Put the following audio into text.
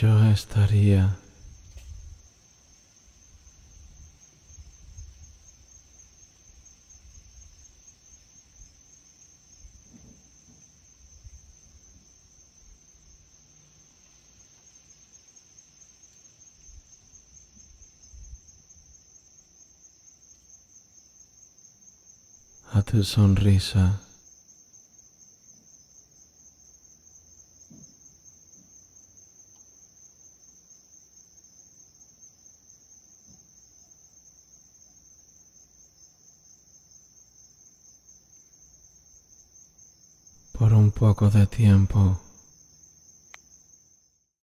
yo estaría a tu sonrisa. Por un poco de tiempo